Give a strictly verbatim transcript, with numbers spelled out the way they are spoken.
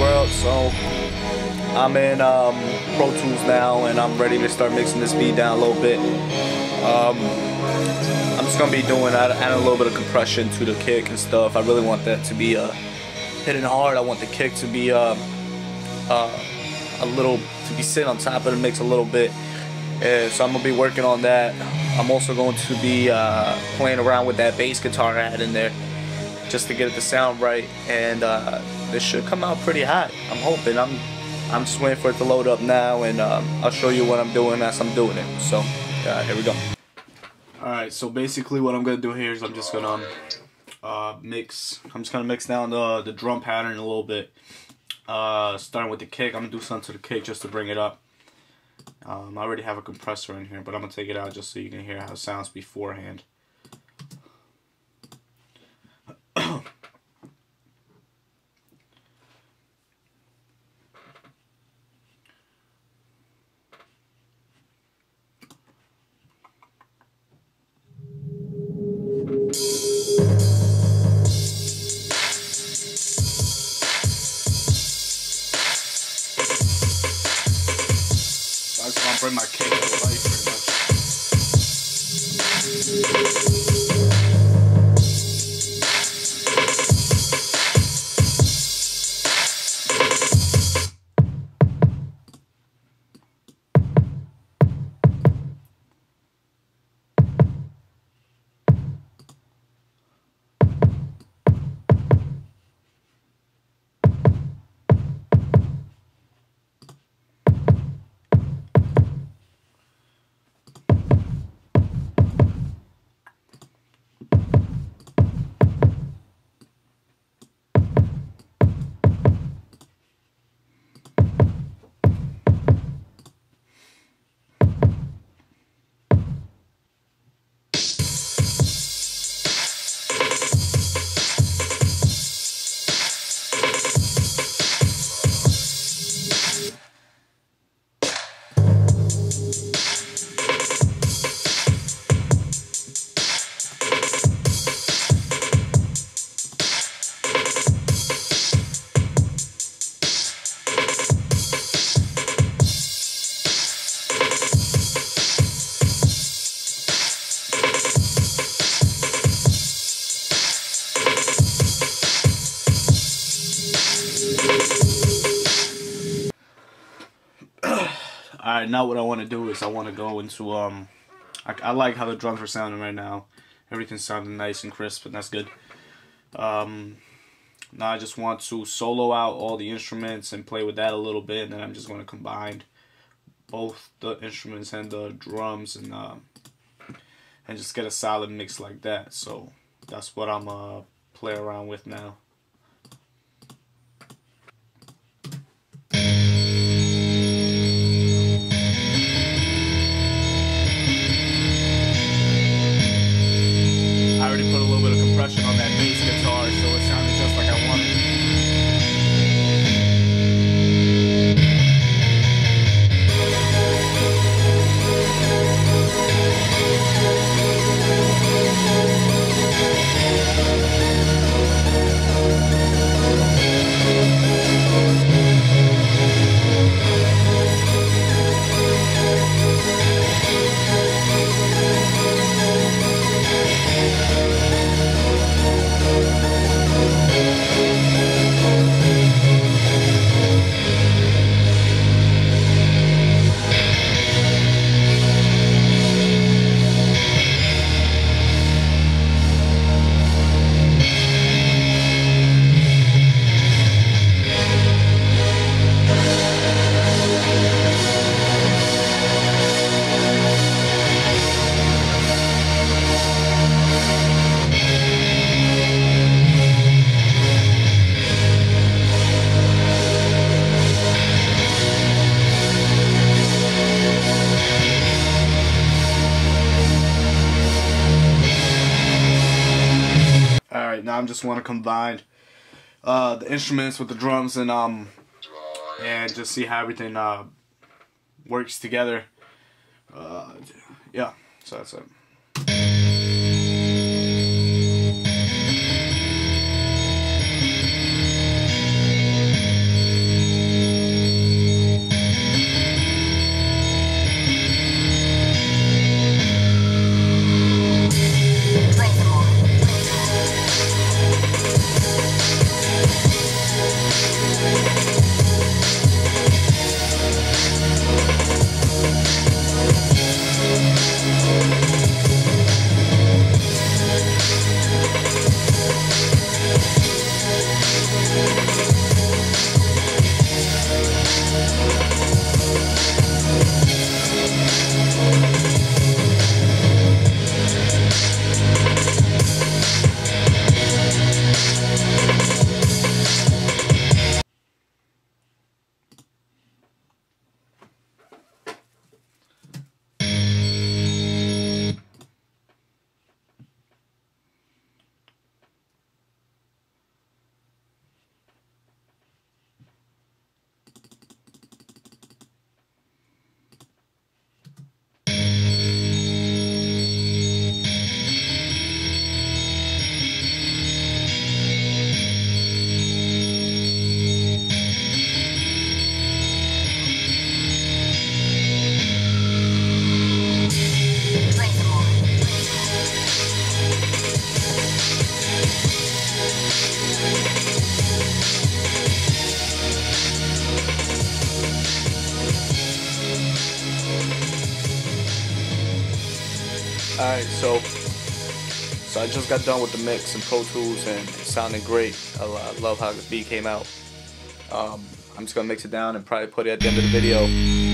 world. So I'm in um, Pro Tools now, and I'm ready to start mixing this beat down a little bit. Um, I'm just gonna be doing adding a little bit of compression to the kick and stuff. I really want that to be uh, hitting hard. I want the kick to be uh, uh, a little to be sitting on top of the mix a little bit. Yeah, so I'm gonna be working on that. I'm also going to be uh, playing around with that bass guitar I had in there, just to get it to sound right. And uh, this should come out pretty hot. I'm hoping. I'm I'm just waiting for it to load up now, and um, I'll show you what I'm doing as I'm doing it. So uh, here we go. All right. So basically, what I'm gonna do here is I'm just gonna um, uh, mix. I'm just gonna mix down the the drum pattern a little bit. Uh, starting with the kick. I'm gonna do something to the kick just to bring it up. Um, I already have a compressor in here, but I'm going to take it out just so you can hear how it sounds beforehand. Bring my cake to life, pretty Alright, now what I want to do is I want to go into, um, I, I like how the drums are sounding right now. Everything's sounding nice and crisp, and that's good. Um, now I just want to solo out all the instruments and play with that a little bit, and then I'm just going to combine both the instruments and the drums and, uh, and just get a solid mix like that. So that's what I'm going to play around with now. On that bass guitar, so it sounded just like I wanted. Now I'm just want to combine uh, the instruments with the drums and um and just see how everything uh, works together. Uh, yeah, so that's it. Alright, so so I just got done with the mix in Pro Tools and it sounded great. I, I love how this beat came out. Um, I'm just going to mix it down and probably put it at the end of the video.